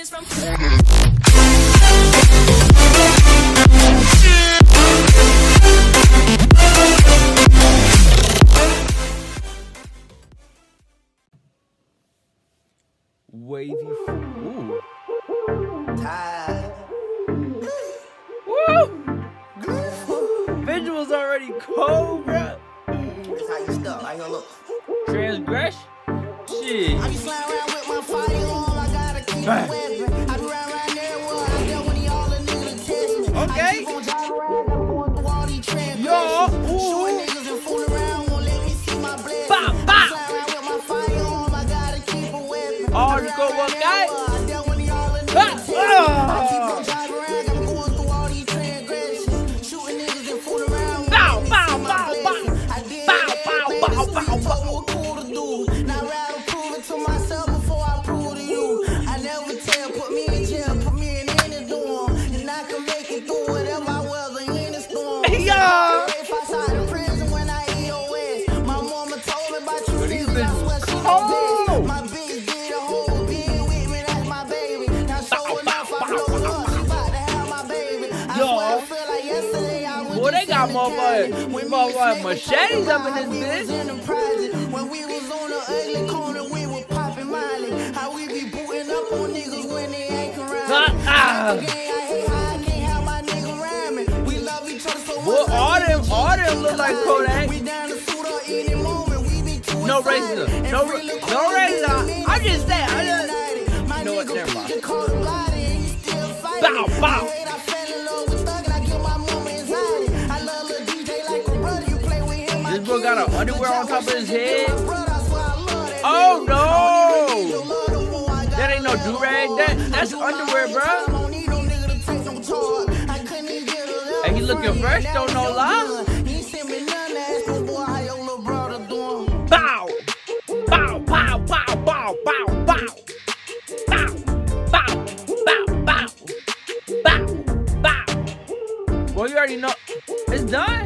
is from Wavy. Ooh. Tired. Woo! Visuals already cold, bruh. That's how you stuck. I ain't gonna look. Transgression? Shit. I be flying around with my firearm. I gotta keep it wet. I be around right there. Well, I got when y'all a nigga test me. Okay. I keep on driving around. I'm going through all these transgressions. Yo. Ooh. Showing niggas and fooling around. Won't let me see my blessings. Bop, bop. I fly around with my firearm. I gotta keep it wet. All you go up, guys. I got when y'all a nigga test me. I keep on driving around. I'm going through all these transgressions. Shooting niggas and fooling around. Bow, bow, bow, bow. I did everything you told me. Motherfucking machetes up in this bitch. When we was on the ugly corner, we were popping Miley. How we be booting up on niggas when they ain't around. Well, all them look like Kodak. We down to suit up any moment. We be too no razor, no razor. I just said, you know what? Never mind. Bow, bow. Got an underwear on top of his head. Oh no! That ain't no do-rag. That's underwear, bro. And he looking fresh, don't no lie. Bow! Bow, bow, bow, bow, bow, bow. Bow, bow, bow, bow. Bow, bow. Well, you already know. It's done?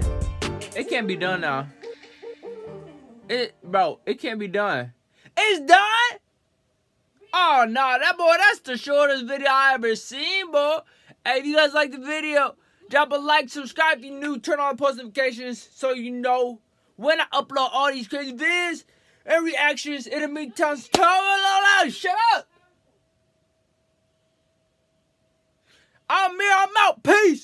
It can't be done now. It can't be done. It's done? Oh, no, that boy, that's the shortest video I ever seen, boy. Hey, if you guys like the video, drop a like, subscribe if you're new, turn on post notifications so you know when I upload all these crazy videos and reactions. In the meantime, shut up. I'm here, I'm out, peace.